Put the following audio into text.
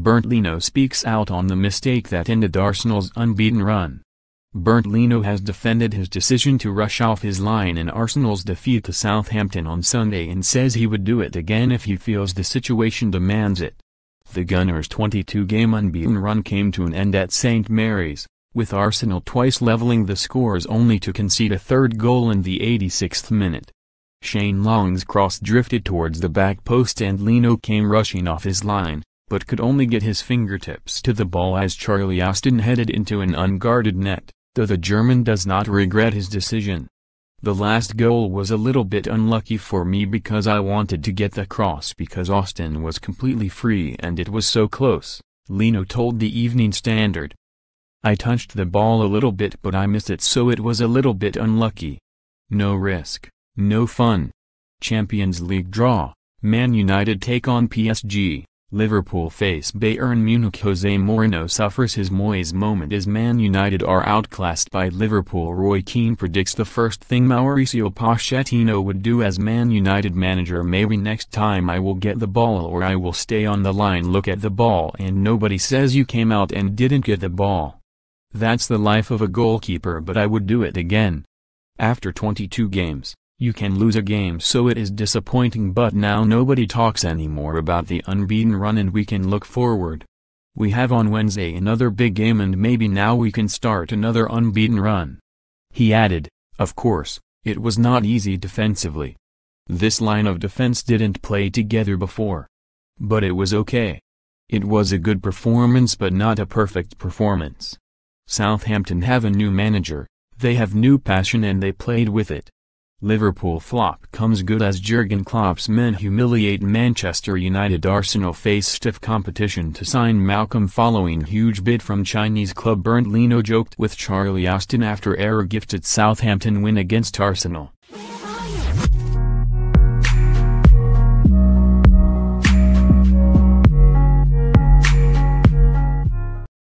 Bernd Leno speaks out on the mistake that ended Arsenal's unbeaten run. Bernd Leno has defended his decision to rush off his line in Arsenal's defeat to Southampton on Sunday and says he would do it again if he feels the situation demands it. The Gunners' 22-game unbeaten run came to an end at St Mary's, with Arsenal twice levelling the scores only to concede a third goal in the 86th minute. Shane Long's cross drifted towards the back post and Leno came rushing off his line, but could only get his fingertips to the ball as Charlie Austin headed into an unguarded net, though the German does not regret his decision. The last goal was a little bit unlucky for me because I wanted to get the cross because Austin was completely free and it was so close, Leno told the Evening Standard. I touched the ball a little bit but I missed it, so it was a little bit unlucky. No risk, no fun. Champions League draw, Man United take on PSG. Liverpool face Bayern Munich. Jose Mourinho suffers his Moyes moment as Man United are outclassed by Liverpool. Roy Keane predicts the first thing Mauricio Pochettino would do as Man United manager: maybe next time I will get the ball or I will stay on the line, look at the ball and nobody says you came out and didn't get the ball. That's the life of a goalkeeper, but I would do it again. After 22 games. You can lose a game, so it is disappointing, but now nobody talks anymore about the unbeaten run and we can look forward. We have on Wednesday another big game and maybe now we can start another unbeaten run. He added, of course, it was not easy defensively. This line of defense didn't play together before. But it was okay. It was a good performance but not a perfect performance. Southampton have a new manager, they have new passion and they played with it. Liverpool flop comes good as Jurgen Klopp's men humiliate Manchester United. Arsenal face stiff competition to sign Malcolm following huge bid from Chinese club. Bernd Leno joked with Charlie Austin after error gifted Southampton win against Arsenal.